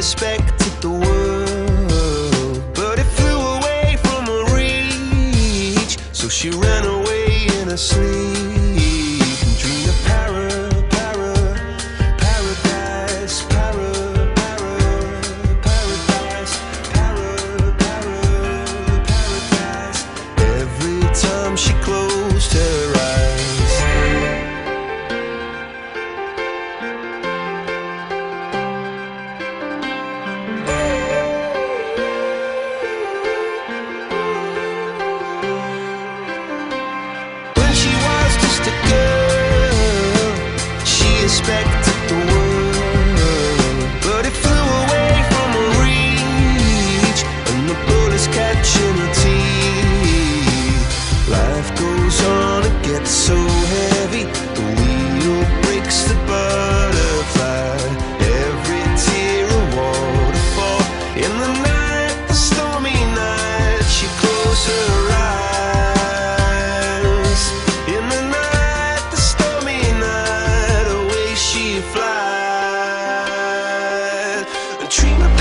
expected the world, but it flew away from her reach. So she ran away in her sleep and dreamed of paradise. Every time she closed her eyes, expected the world, but it flew away from her reach, and the bullets catching her teeth. Life goes on, it gets so heavy, the wheel breaks the butterfly. Every tear a waterfall. In the night, the stormy night, she closed her eyes. In the night, the stormy night, dream about